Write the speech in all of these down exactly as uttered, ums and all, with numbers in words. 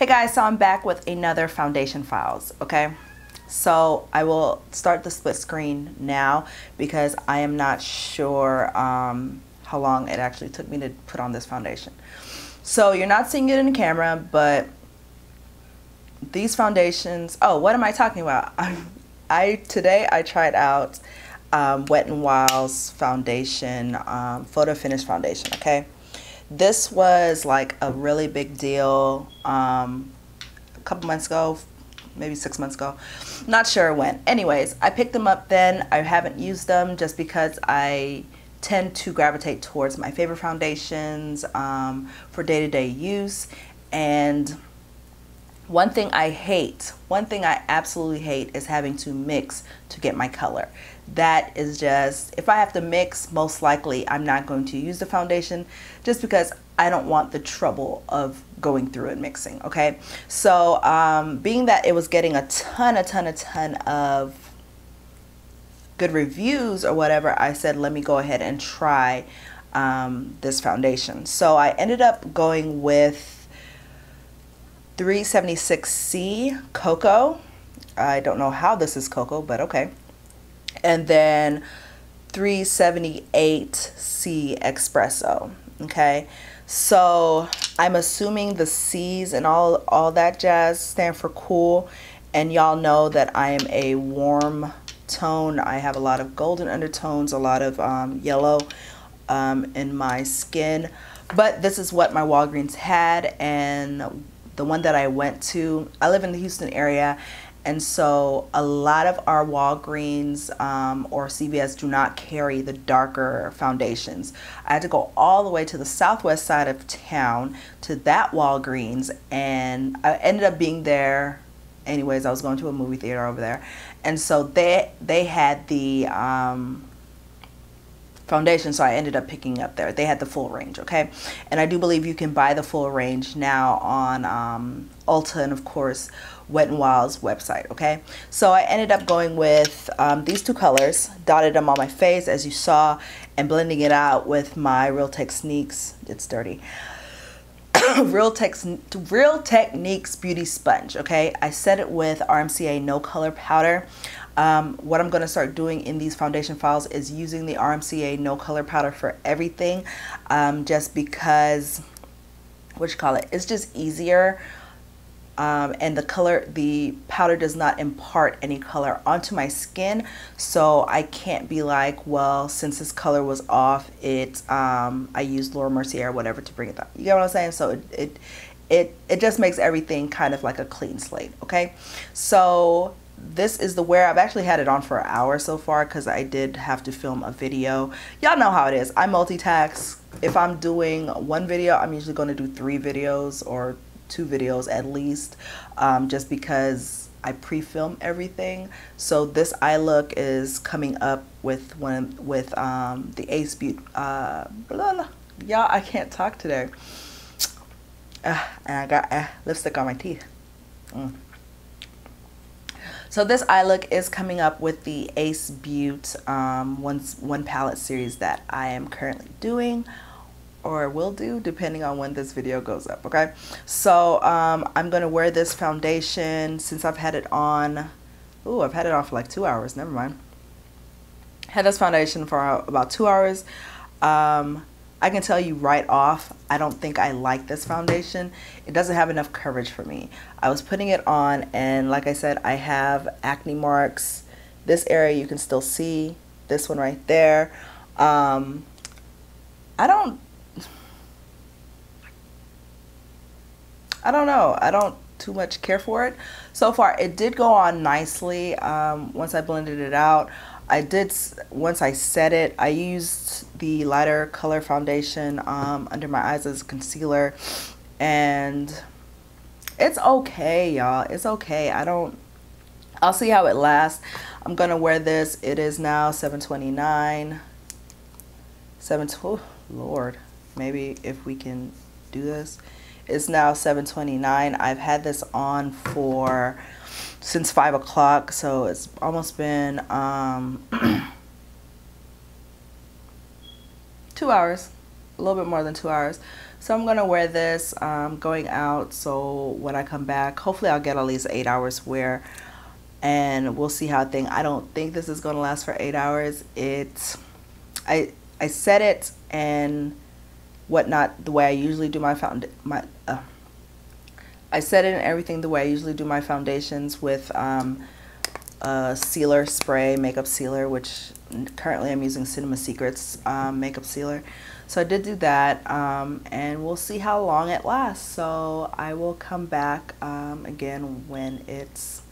Hey guys, so I'm back with another foundation files, okay? So I will start the split screen now because I am not sure um, how long it actually took me to put on this foundation. So you're not seeing it in the camera, but these foundations, oh, what am I talking about? I, I today I tried out um, Wet n Wild's foundation, um, Photo Finish Foundation, okay? This was like a really big deal um, a couple months ago, maybe six months ago. Not sure when. Anyways, I picked them up then. I haven't used them just because I tend to gravitate towards my favorite foundations um, for day-to-day use. And one thing I hate, one thing I absolutely hate is having to mix to get my color. That is just, if I have to mix, most likely I'm not going to use the foundation just because I don't want the trouble of going through and mixing, okay? So um, being that it was getting a ton, a ton, a ton of good reviews or whatever, I said, let me go ahead and try um, this foundation. So I ended up going with three seventy-six C Cocoa. I don't know how this is Cocoa, but okay. And then three seventy-eight C Espresso, okay? So I'm assuming the C's and all, all that jazz stand for cool. And y'all know that I am a warm tone. I have a lot of golden undertones, a lot of um, yellow um, in my skin. But this is what my Walgreens had, and the one that I went to, I live in the Houston area, and so a lot of our Walgreens um, or C V S do not carry the darker foundations. I had to go all the way to the southwest side of town to that Walgreens, and I ended up being there anyways. I was going to a movie theater over there, and so they they had the um, foundation, so I ended up picking up there. They had the full range, okay? And I do believe you can buy the full range now on um, Ulta and of course Wet n Wild's website, okay? So I ended up going with um, these two colors, dotted them on my face as you saw, and blending it out with my Real Techniques, it's dirty, Real, Tex, Real Techniques Beauty Sponge, okay? I set it with R M C A No Color Powder. Um, what I'm going to start doing in these foundation files is using the R M C A No Color Powder for everything, um, just because, what you call it, it's just easier. Um, and the color, the powder does not impart any color onto my skin, so I can't be like, well, since this color was off, it um, I used Laura Mercier or whatever to bring it up. You get what I'm saying? So it, it it it just makes everything kind of like a clean slate. Okay, so this is the wear. I've actually had it on for an hour so far because I did have to film a video. Y'all know how it is. I multitask. If I'm doing one video, I'm usually going to do three videos or two videos at least, um, just because I pre-film everything. So this eye look is coming up with one with um, the Ace Butte. Uh, Y'all, I can't talk today. Uh, and I got uh, lipstick on my teeth. Mm. So this eye look is coming up with the Ace Butte um, one, one palette series that I am currently doing, or will do, depending on when this video goes up, okay? So um, I'm gonna wear this foundation since I've had it on, ooh, I've had it on for like two hours, never mind. Had this foundation for about two hours. Um, I can tell you right off, I don't think I like this foundation. It doesn't have enough coverage for me. I was putting it on and like I said, I have acne marks. This area you can still see, this one right there. Um, I don't, I don't know. I don't too much care for it. So far, it did go on nicely um, once I blended it out. I did, once I set it, I used the lighter color foundation um, under my eyes as a concealer. And it's okay, y'all. It's okay. I don't, I'll see how it lasts. I'm going to wear this. It is now seven twenty-nine. seven twelve, Lord, maybe if we can do this. It's now seven twenty-nine. I've had this on for since five o'clock, so it's almost been um, two hours, a little bit more than two hours. So I'm gonna wear this um, going out, so when I come back, hopefully I'll get at least eight hours wear, and we'll see how thing. I don't think this is gonna last for eight hours. It, I I set it and whatnot the way I usually do my found my. Uh, I set it and everything the way I usually do my foundations with um, a sealer spray, makeup sealer, which currently I'm using Cinema Secrets um, makeup sealer. So I did do that, um, and we'll see how long it lasts. So I will come back um, again when it's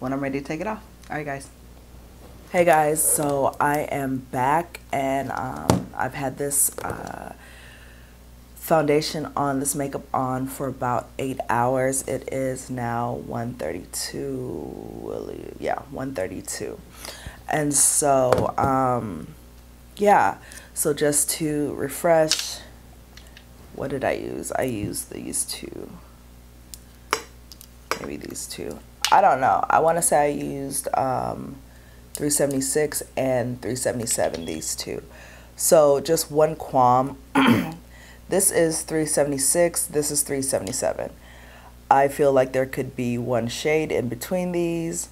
when I'm ready to take it off. All right, guys. Hey guys, so I am back, and um, I've had this uh, foundation on, this makeup on, for about eight hours. It is now one thirty-two, yeah, one thirty-two, and so um yeah, so just to refresh, what did I use? I used these two, maybe these two, I don't know. I want to say I used um three seventy-six and three seventy-seven, these two. So just one qualm. This is three seventy-six, this is three seventy-seven. I feel like there could be one shade in between these.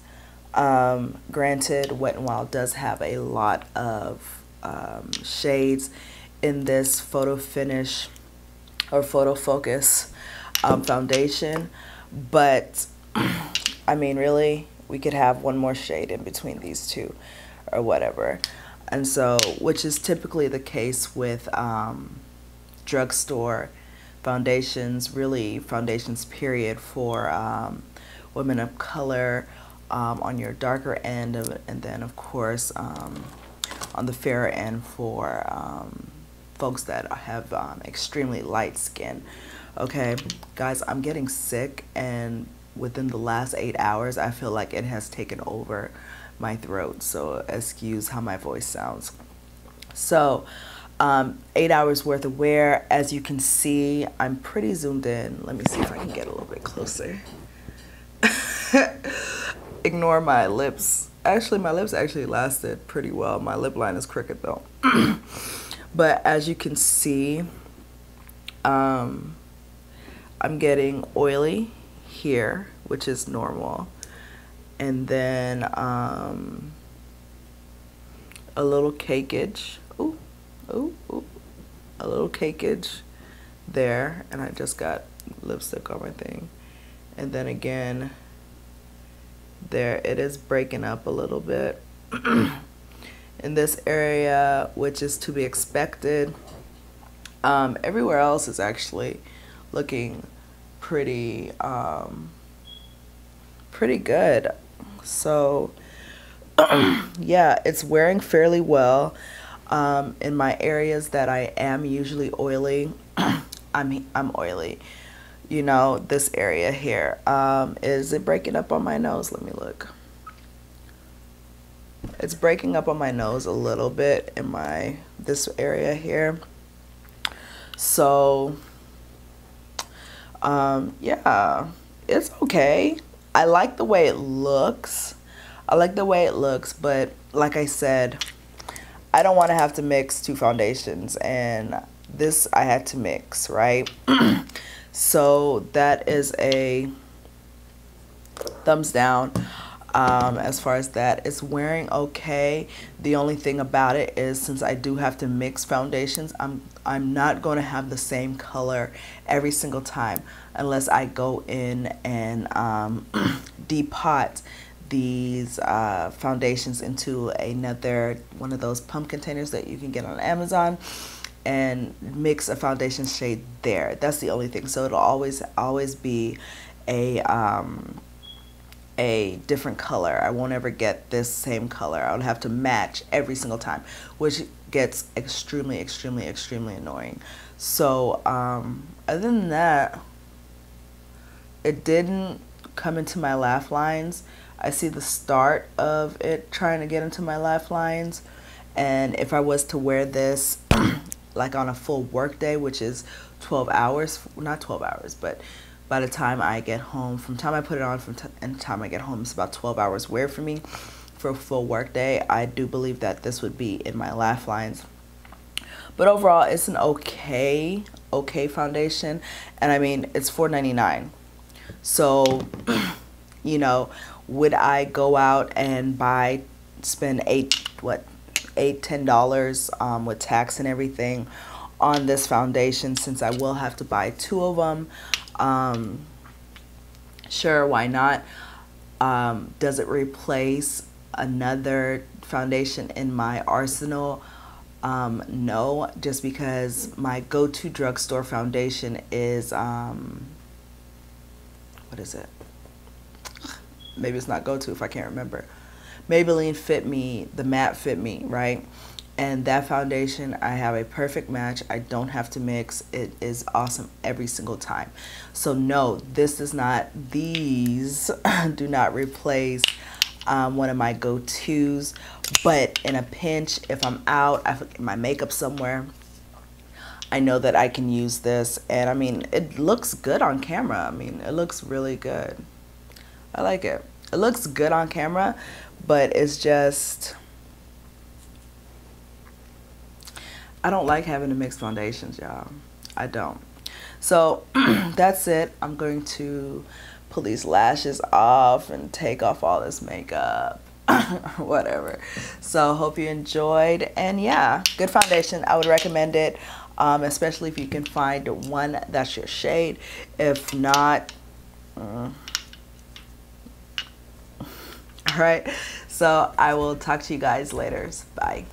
Um, granted, Wet n Wild does have a lot of um, shades in this photo finish or photo focus um, foundation, but I mean, really, we could have one more shade in between these two or whatever. And so, which is typically the case with um, drugstore foundations, really foundations period, for um, women of color, um, on your darker end of it, and then of course um, on the fairer end for um, folks that have um, extremely light skin. Okay guys, I'm getting sick, and within the last eight hours, I feel like it has taken over my throat, so excuse how my voice sounds. So Um, eight hours worth of wear. As you can see, I'm pretty zoomed in. Let me see if I can get a little bit closer. Ignore my lips. Actually, my lips actually lasted pretty well. My lip line is crooked though. But as you can see, um, I'm getting oily here, which is normal. And then um, a little cakeage. Ooh. Ooh, ooh, a little cakeage there, and I just got lipstick on my thing, and then again there, it is breaking up a little bit in this area, which is to be expected. Um, everywhere else is actually looking pretty um, pretty good, so yeah, it's wearing fairly well. Um, in my areas that I am usually oily, I'm, I'm oily, you know, this area here. Um, is it breaking up on my nose? Let me look. It's breaking up on my nose a little bit in my, this area here. So, um, yeah, it's okay. I like the way it looks. I like the way it looks, but like I said, I don't want to have to mix two foundations, and this I had to mix, right? So that is a thumbs down um, as far as that. It's wearing okay. The only thing about it is, since I do have to mix foundations, I'm, I'm not going to have the same color every single time unless I go in and um, depot these uh, foundations into another one of those pump containers that you can get on Amazon, and mix a foundation shade there. That's the only thing. So it'll always always be a um, a different color. I won't ever get this same color. I would have to match every single time, which gets extremely extremely extremely annoying. So um, other than that, it didn't come into my laugh lines. I see the start of it trying to get into my lifelines, and if I was to wear this like on a full work day, which is twelve hours, not twelve hours, but by the time I get home, from time I put it on from t and the time I get home, it's about twelve hours wear for me for a full work day. I do believe that this would be in my lifelines, but overall it's an okay okay foundation, and I mean, it's four ninety-nine. So, you know, would I go out and buy, spend eight, what, eight, ten dollars um, with tax and everything on this foundation, since I will have to buy two of them? Um, sure, why not? Um, does it replace another foundation in my arsenal? Um, no, just because my go-to drugstore foundation is, um, what is it? Maybe it's not go-to if I can't remember. Maybelline Fit Me, the matte Fit Me, right? And that foundation, I have a perfect match. I don't have to mix. It is awesome every single time. So no, this is not, these do not replace um, one of my go-tos. But in a pinch, if I'm out, I forget my makeup somewhere, I know that I can use this. And I mean, it looks good on camera. I mean, it looks really good. I like it. It looks good on camera, but it's just, I don't like having to mix foundations, y'all. I don't. So that's it. I'm going to pull these lashes off and take off all this makeup. Whatever. So hope you enjoyed. And yeah, good foundation. I would recommend it, um, especially if you can find one that's your shade. If not, uh, all right. So I will talk to you guys later. Bye.